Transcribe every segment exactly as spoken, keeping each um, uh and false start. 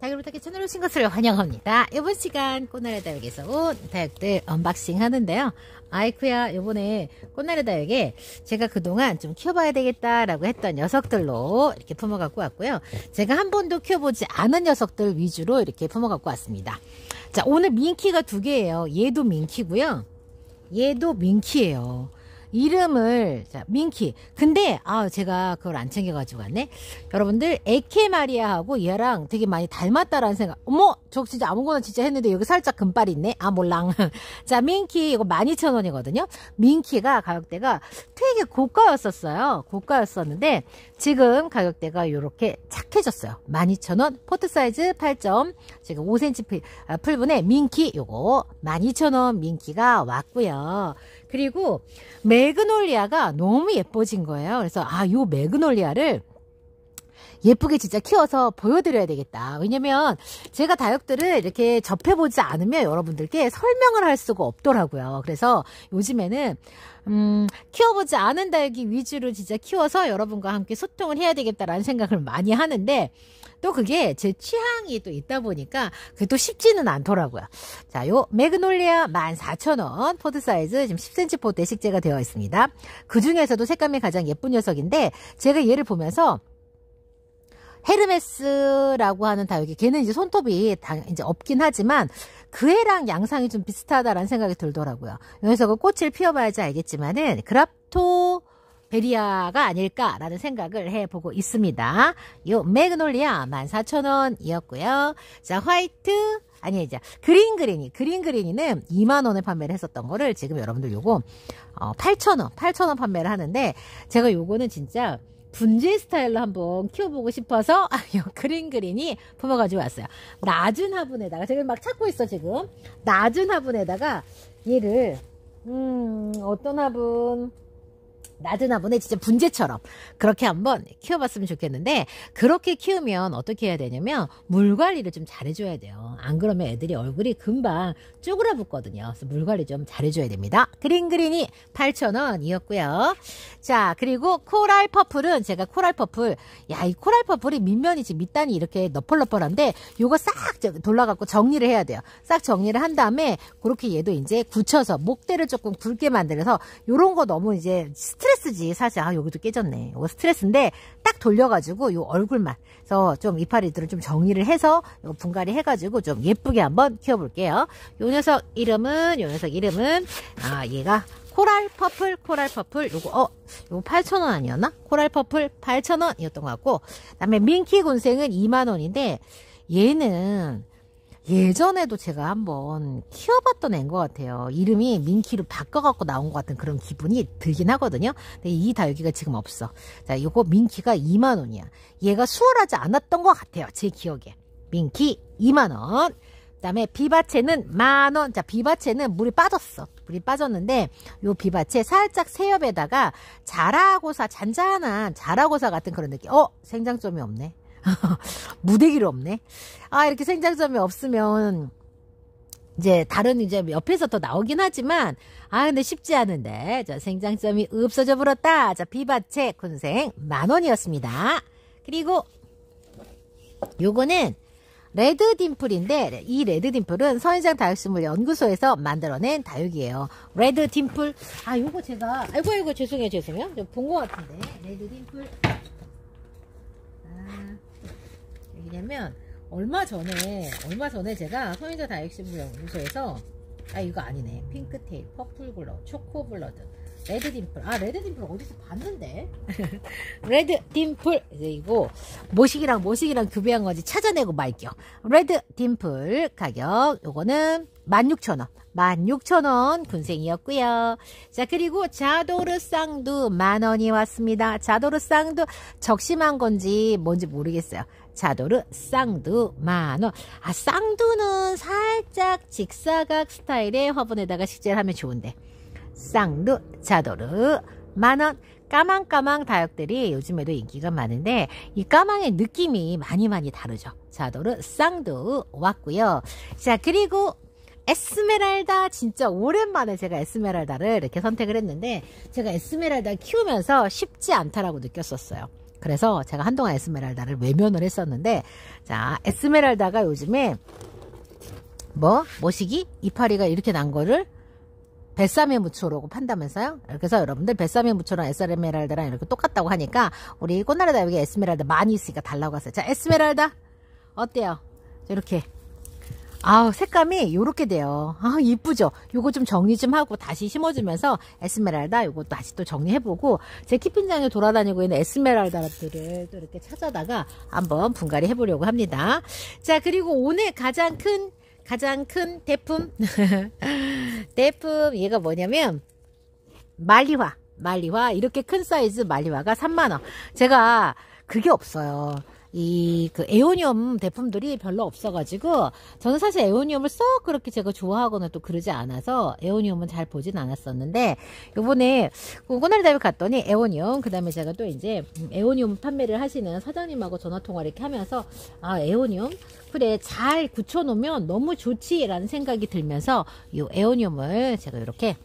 다육이부탁의 채널 오신 것을 환영합니다. 이번 시간 꽃나래 다육에서 온 다육들 언박싱 하는데요. 아이쿠야, 요번에 꽃나래 다육에 제가 그동안 좀 키워봐야 되겠다라고 했던 녀석들로 이렇게 품어 갖고 왔고요. 제가 한 번도 키워보지 않은 녀석들 위주로 이렇게 품어 갖고 왔습니다. 자, 오늘 민키가 두 개예요. 얘도 민키고요. 얘도 민키예요. 이름을, 자, 민키. 근데 아, 제가 그걸 안 챙겨 가지고 왔네. 여러분들, 에케 마리아하고 얘랑 되게 많이 닮았다라는 생각. 어머, 저 진짜 아무거나 진짜 했는데 여기 살짝 금발 있네. 아, 몰랑. 자, 민키 이거 만 이천 원이거든요. 민키가 가격대가 되게 고가였었어요. 고가였었는데 지금 가격대가 요렇게 착해졌어요. 만 이천 원. 포트 사이즈 팔 점. 지금 오 센티미터 풀분에 민키 요거 만 이천 원 민키가 왔고요. 그리고 매그놀리아가 너무 예뻐진 거예요. 그래서 아, 요 매그놀리아를 예쁘게 진짜 키워서 보여드려야 되겠다. 왜냐면 제가 다육들을 이렇게 접해보지 않으면 여러분들께 설명을 할 수가 없더라고요. 그래서 요즘에는 음, 키워보지 않은 다육이 위주로 진짜 키워서 여러분과 함께 소통을 해야 되겠다라는 생각을 많이 하는데 또 그게 제 취향이 또 있다 보니까 그게 또 쉽지는 않더라고요. 자, 요 매그놀리아 만 사천 원 포드 사이즈 지금 십 센티미터 포드에 식재가 되어 있습니다. 그 중에서도 색감이 가장 예쁜 녀석인데 제가 얘를 보면서 헤르메스라고 하는 다육이, 걔는 이제 손톱이 다 이제 없긴 하지만 그 애랑 양상이 좀 비슷하다라는 생각이 들더라고요. 여기서 그 꽃을 피워봐야지 알겠지만은 그랍토 베리아가 아닐까라는 생각을 해보고 있습니다. 요 매그놀리아 만 사천 원이었고요. 자, 화이트, 아니 이제 그린그린이, 그린그린이는 이만 원에 판매를 했었던 거를 지금 여러분들 요거 어, 팔천 원, 팔천 원 판매를 하는데 제가 요거는 진짜 분재 스타일로 한번 키워보고 싶어서 요 그린그린이 품어가지고 왔어요. 낮은 화분에다가 제가 막 찾고 있어 지금. 낮은 화분에다가 얘를 음 어떤 화분, 낮은 화분에 진짜 분재처럼 그렇게 한번 키워봤으면 좋겠는데 그렇게 키우면 어떻게 해야 되냐면 물 관리를 좀 잘해줘야 돼요. 안 그러면 애들이 얼굴이 금방 쪼그라 붙거든요. 그래서 물 관리 좀 잘해줘야 됩니다. 그린그린이 팔천 원이었고요. 자, 그리고 코랄 퍼플은 제가 코랄 퍼플, 야, 이 코랄 퍼플이 밑면이 지금 밑단이 이렇게 너펄너펄한데 요거 싹 돌라갖고 정리를 해야 돼요. 싹 정리를 한 다음에 그렇게 얘도 이제 굳혀서 목대를 조금 굵게 만들어서 요런 거 너무 이제 스트레스 스트레스지 사실. 아, 여기도 깨졌네. 이거 스트레스인데 딱 돌려가지고 요 얼굴만, 그래서 좀 이파리들을 좀 정리를 해서 요 분갈이 해가지고 좀 예쁘게 한번 키워볼게요. 요 녀석 이름은, 요 녀석 이름은 아, 얘가 코랄 퍼플, 코랄 퍼플 요거 어 요거 팔천 원 아니었나? 코랄 퍼플 팔천 원 이었던 것 같고, 그다음에 민키 곤생은 이만 원인데 얘는 예전에도 제가 한번 키워봤던 애인 것 같아요. 이름이 민키로 바꿔갖고 나온 것 같은 그런 기분이 들긴 하거든요. 근데 이 다육이가 지금 없어. 자, 요거 민키가 이만 원이야. 얘가 수월하지 않았던 것 같아요, 제 기억에. 민키 이만 원. 그 다음에 비바체는 만 원. 자, 비바체는 물이 빠졌어. 물이 빠졌는데 요 비바체 살짝 새엽에다가 자라고사, 잔잔한 자라고사 같은 그런 느낌. 어? 생장점이 없네. 무대기로 없네. 아, 이렇게 생장점이 없으면 이제 다른 이제 옆에서 더 나오긴 하지만 아, 근데 쉽지 않은데 자, 생장점이 없어져 버렸다. 자, 비바체 군생 만 원이었습니다. 그리고 요거는 레드 딤플인데 이 레드 딤플은 선인장 다육식물 연구소에서 만들어낸 다육이에요. 레드 딤플. 아, 요거 제가 아이고 아이고 죄송해요 죄송해요. 좀 본 것 같은데 레드 딤플. 왜냐면 얼마 전에 얼마 전에 제가 선인자 다육식물 연구소에서 아, 이거 아니네. 핑크테일, 퍼플글러, 초코블러드, 레드 딤플. 아, 레드 딤플 어디서 봤는데? 레드 딤플. 이제 이거 모식이랑 모식이랑 교배한 거지 찾아내고 말게요. 레드 딤플 가격 요거는 만 육천 원. 만 육천 원 군생이었고요. 자, 그리고 자도르 쌍두 만 원이 왔습니다. 자도르 쌍두 적심한 건지 뭔지 모르겠어요. 자도르 쌍두 만 원. 아, 쌍두는 살짝 직사각 스타일의 화분에다가 식재를 하면 좋은데 쌍두 자도르 만 원. 까망까망 다육들이 요즘에도 인기가 많은데 이 까망의 느낌이 많이 많이 다르죠. 자도르 쌍두 왔고요. 자, 그리고 에스메랄다. 진짜 오랜만에 제가 에스메랄다를 이렇게 선택을 했는데 제가 에스메랄다 키우면서 쉽지 않다라고 느꼈었어요. 그래서 제가 한동안 에스메랄다를 외면을 했었는데, 자, 에스메랄다가 요즘에 뭐 모시기 이파리가 이렇게 난 거를 뱃삼의 무초라고 판다면서요. 그래서 여러분들 뱃삼의 무초랑 에스메랄다랑 이렇게 똑같다고 하니까 우리 꽃나래 다육에 에스메랄다 많이 있으니까 달라고 했어요. 자, 에스메랄다 어때요? 이렇게 아우 색감이 요렇게 돼요. 아 이쁘죠? 요거 좀 정리 좀 하고 다시 심어주면서 에스메랄다 요거 다시 또 정리해보고, 제 키핑장에 돌아다니고 있는 에스메랄다들을 또 이렇게 찾아다가 한번 분갈이 해보려고 합니다. 자, 그리고 오늘 가장 큰 가장 큰 대품 대품 얘가 뭐냐면 말리화 말리화 이렇게 큰 사이즈 말리화가 삼만 원. 제가 그게 없어요. 이 그 에오니엄 제품들이 별로 없어가지고, 저는 사실 에오니엄을 썩 그렇게 제가 좋아하거나 또 그러지 않아서 에오니엄은 잘 보진 않았었는데, 요번에 꽃나래 다육 갔더니 에오니엄, 그 다음에 제가 또 이제 에오니엄 판매를 하시는 사장님하고 전화통화를 이렇게 하면서, 아 에오니엄 그래 잘 굳혀놓으면 너무 좋지 라는 생각이 들면서 요 에오니엄을 제가 이렇게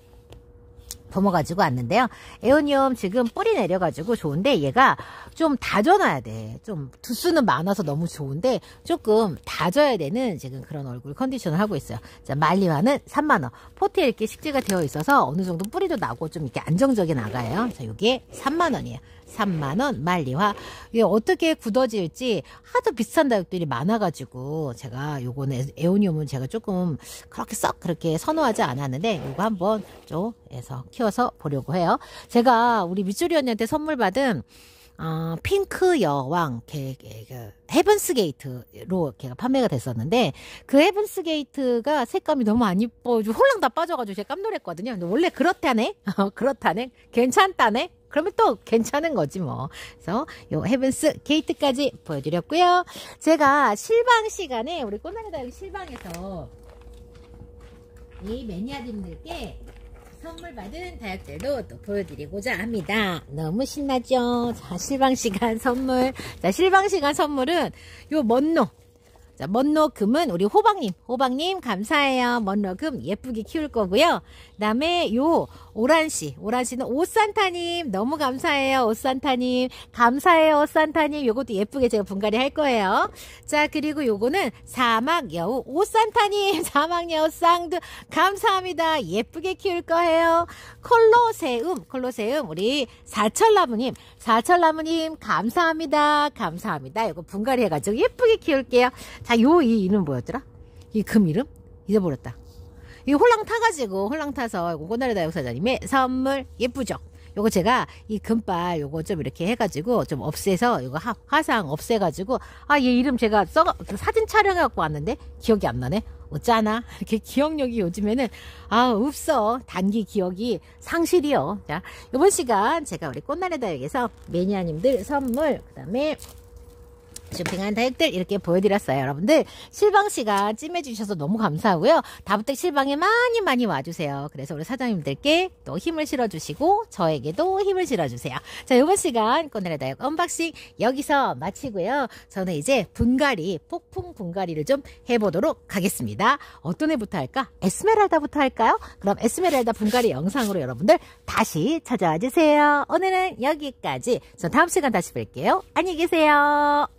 범어가지고 왔는데요. 에오니엄 지금 뿌리 내려가지고 좋은데, 얘가 좀 다져놔야 돼. 좀 두수는 많아서 너무 좋은데 조금 다져야 되는 지금 그런 얼굴 컨디션을 하고 있어요. 자, 말리화는 삼만 원. 포트에 이렇게 식재가 되어 있어서 어느 정도 뿌리도 나고 좀 이렇게 안정적인 아가예요. 자, 요게 삼만 원이에요. 삼만 원 말리화. 이게 어떻게 굳어질지 하도 비싼 다육들이 많아가지고 제가 요거는 에오니엄은 제가 조금 그렇게 썩 그렇게 선호하지 않았는데, 요거 한번 좀 해서 키워서 보려고 해요. 제가 우리 미주리 언니한테 선물 받은 어, 핑크 여왕 게, 게, 게, 헤븐스 게이트로 걔가 판매가 됐었는데, 그 헤븐스 게이트가 색감이 너무 안 이뻐 홀랑 다 빠져가지고 제가 깜놀했거든요. 근데 원래 그렇다네 그렇다네 괜찮다네 그러면 또 괜찮은 거지 뭐. 그래서 요 헤븐스 게이트까지 보여드렸고요. 제가 실방 시간에 우리 꽃나래 다육 실방에서 이 매니아님들께 선물 받은 다육들도 또 보여드리고자 합니다. 너무 신나죠? 자, 실방시간 선물. 자, 실방시간 선물은 요 먼노. 자, 먼노금은 우리 호박님. 호박님 감사해요. 먼노금 예쁘게 키울 거고요. 그 다음에 요 오란씨. 오란씨는 오산타님 너무 감사해요. 오산타님 감사해요. 오산타님 요것도 예쁘게 제가 분갈이 할 거예요. 자, 그리고 요거는 사막여우. 오산타님 사막여우 쌍두 감사합니다. 예쁘게 키울 거예요. 콜로세움. 콜로세움 우리 사철나무님. 사철나무님 감사합니다. 감사합니다. 요거 분갈이 해가지고 예쁘게 키울게요. 자, 요 이 이름 뭐였더라? 이 금 이름? 잊어버렸다. 이 홀랑 타가지고 홀랑 타서 꽃나래 다육 사장님의 선물 예쁘죠? 요거 제가 이 금발 요거 좀 이렇게 해가지고 좀 없애서 요거 하, 화상 없애가지고, 아 얘 이름 제가 써 사진 촬영해갖고 왔는데 기억이 안 나네. 어쩌나 이렇게 기억력이 요즘에는 아 없어. 단기 기억이 상실이요. 자, 요번 시간 제가 우리 꽃나래 다육에서 매니아님들 선물, 그 다음에 쇼핑한 다육들 이렇게 보여드렸어요. 여러분들 실방시간 찜해주셔서 너무 감사하고요. 다음부터 실방에 많이 많이 와주세요. 그래서 우리 사장님들께 또 힘을 실어주시고 저에게도 힘을 실어주세요. 자, 이번 시간 꽃나래 다육 언박싱 여기서 마치고요. 저는 이제 분갈이, 폭풍 분갈이를 좀 해보도록 하겠습니다. 어떤 애부터 할까? 에스메랄다부터 할까요? 그럼 에스메랄다 분갈이 영상으로 여러분들 다시 찾아와 주세요. 오늘은 여기까지. 저 다음 시간 다시 뵐게요. 안녕히 계세요.